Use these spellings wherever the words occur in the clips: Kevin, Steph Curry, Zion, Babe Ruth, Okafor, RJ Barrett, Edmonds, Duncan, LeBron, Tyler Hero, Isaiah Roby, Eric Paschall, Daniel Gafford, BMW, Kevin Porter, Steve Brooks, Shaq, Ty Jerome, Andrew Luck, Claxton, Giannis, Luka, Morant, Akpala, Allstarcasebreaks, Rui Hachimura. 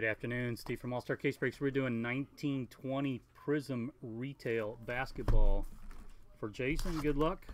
Good afternoon, Steve from All-Star Case Breaks. We're doing 1920 Prism Retail Basketball. For Jason, good luck.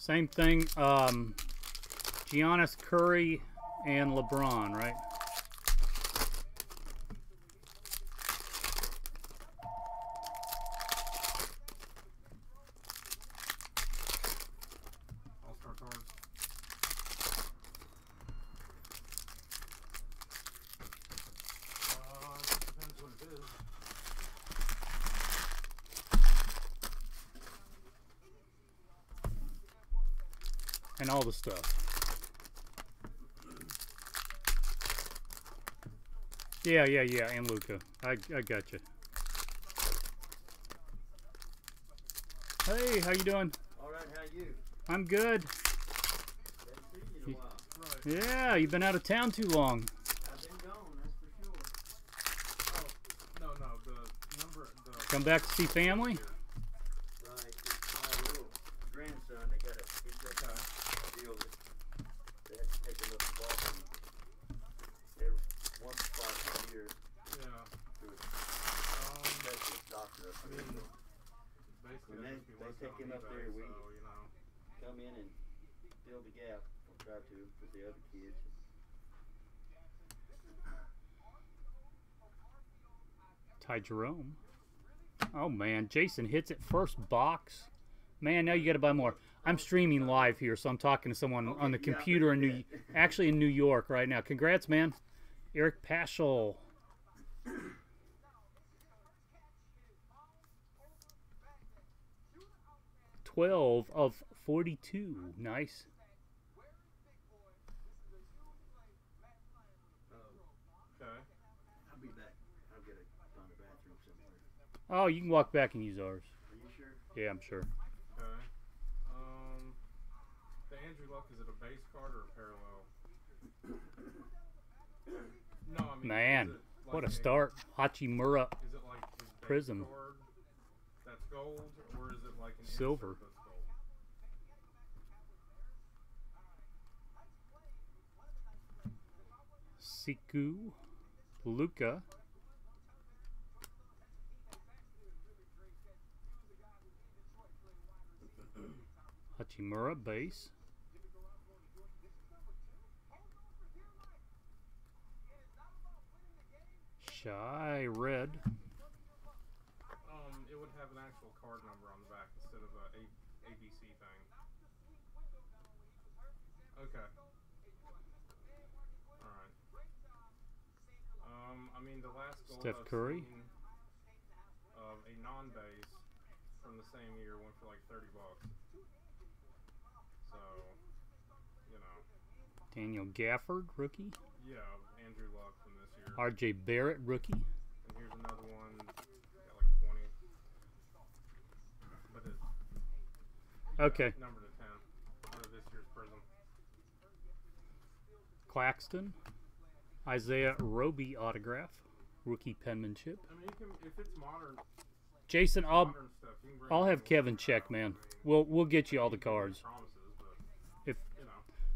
Same thing, Giannis, Curry, and LeBron, right? All-Star cards. Depends what it is. And all the stuff. Yeah, and Luka. I gotcha. Hey, how you doing? All right, how you? I'm good. Haven't seen you in a while. Right. Yeah, you've been out of town too long. I've been gone, that's for sure. Oh, no, the number... The come back to see family? Right, it's my little grandson that got a big guitar. They had to take another ball every one spot a year. Yeah. Doctor. I mean, basically, they take him up there, we come in and fill the gap, or try to, with the other kids. Ty Jerome. Oh man, Jason hits it first box. Man, now you got to buy more. I'm streaming live here, so I'm talking to someone on the computer in actually in New York right now. Congrats, man. Eric Paschall. $12 of 42. Nice. Okay. I'll be back. I'll get a find a bathroom somewhere. Oh, you can walk back and use ours. Are you sure? Yeah, I'm sure. The Andrew Luck, is it a base card or a parallel? No, I mean, man, like what a start. Hachimura. Is it like his base Prism card that's gold, or is it like an silver? That's gold? Siku, Luka. Hachimura base. Shy red. It would have an actual card number on the back instead of a ABC thing. Okay. All right. I mean, the last goal Steph Curry of a non-base from the same year went for like $30. So, you know. Daniel Gafford, rookie. Yeah, Andrew Luck from this year. RJ Barrett, rookie. And here's another one. Got like 20. But it's okay. Number to 10 out of this year's Prism. Claxton, Isaiah Roby autograph, rookie penmanship. I mean, you can, if it's modern. Jason, I'll have Kevin check, man. We'll get you all the cards. If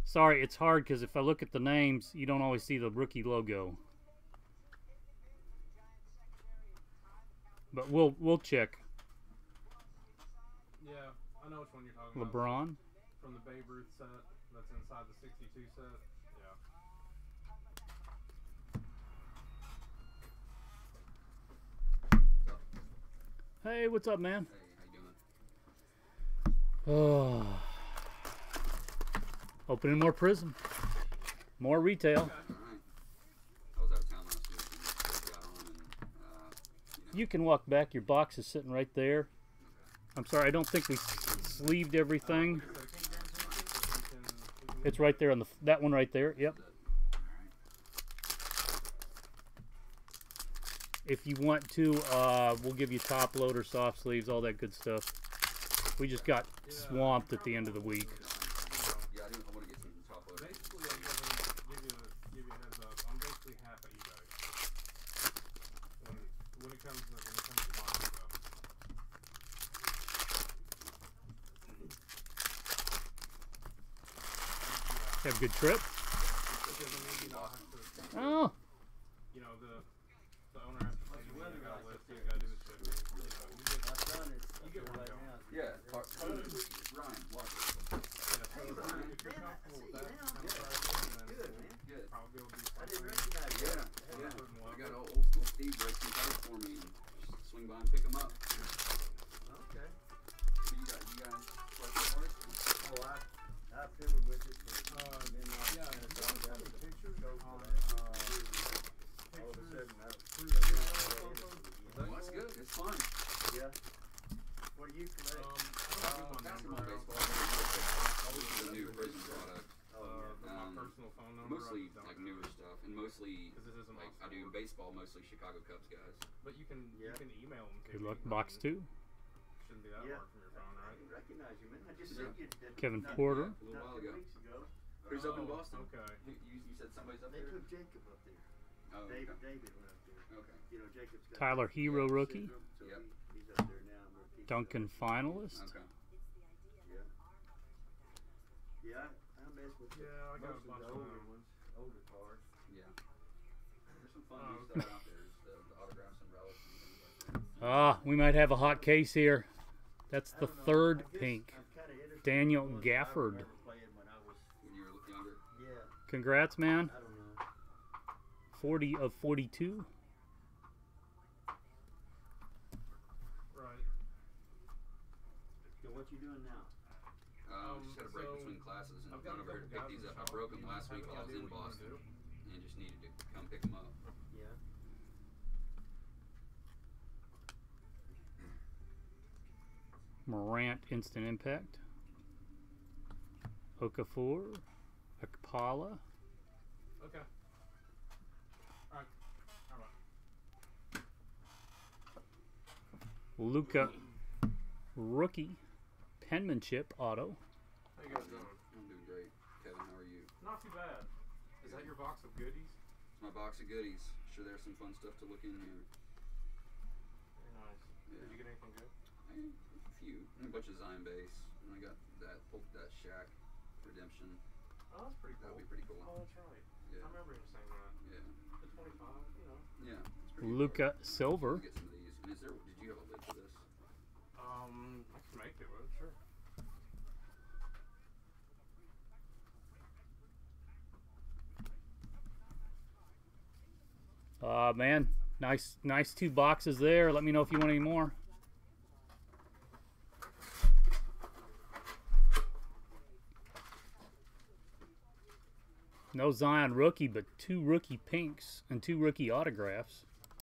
sorry, it's hard because if I look at the names, you don't always see the rookie logo. But we'll check. Yeah, I know which one you're talking about. LeBron from the Babe Ruth set that's inside the 62 set. Hey, what's up, man? Hey, how you doing? Oh. Opening more Prism. More retail. Okay. All right. I was out of town last week and got home and, you can walk back. Your box is sitting right there. Okay. I'm sorry, I don't think we sleeved everything. It's right there on the that one right there. Yep. If you want to, we'll give you top loader, soft sleeves, all that good stuff. We just got swamped at the end of the week. Yeah, I didn't want to get some top loader. Basically, I'm going to give you a heads up. I'm basically half at you guys. When it comes to my stuff. Have a good trip. Oh. You know, the owner has to play the weather guy with you. Got to do his shit. You get one right now. Yeah. Ryan, watch it. Hey, Ryan. If you're comfortable with that, good, man. Good. Probably will be. I didn't recognize you. Yeah. I got an old school Steve Brooks for me. Swing by and pick him up. Okay. So you got oh, I fiddled with it. Yeah, I got the pictures on all of a sudden. Well, that's good. It's fun. Yeah. What do you collect? That's my baseball. Always the new prison product. My personal phone number. Mostly like newer stuff, and mostly like I do baseball, mostly Chicago Cubs guys. But you can email them. Good luck, box 2. Shouldn't be that hard from your phone, right? I didn't recognize you, man. I just said you did. Kevin Porter. A little while ago. He's up in Boston. Okay. You said somebody's up there? They took Jacob up there. Oh, okay. David went up there. Okay. You know, Jacob's got Tyler Hero rookie. So yep. He's up there now. Duncan finalist. Okay. Yeah. I mess with you. Yeah, I got a bunch of older ones. Older cards. Yeah. There's some fun stuff out there. The autographs and relics and things like that. Ah, we might have a hot case here. That's the third pink. Daniel Gafford. Congrats, man. 40 of 42. Right. So what you doing now? Just had a break between classes and I've gone over here to pick these up. I broke them last week while I was in Boston and just needed to come pick them up. Yeah. Morant instant impact. Okafor. Akpala. Okay. Alright. Alright. Luka. Rookie. Penmanship auto. How you guys doing? I'm doing great. Kevin, how are you? Not too bad. Is that your box of goodies? It's my box of goodies. Sure there's some fun stuff to look in here. Very nice. Yeah. Did you get anything good? A few. A bunch of Zion base. And I got that Shaq redemption. Oh, that's pretty cool. That'd be pretty cool. Oh, that's right. Yeah. I remember him saying that. Yeah. The 25, you know. Yeah. Luka Silver. Get some of these. And did you have a lid for this? I can make it, right? Sure. Man, nice 2 boxes there. Let me know if you want any more. No Zion rookie, but 2 rookie pinks and 2 rookie autographs.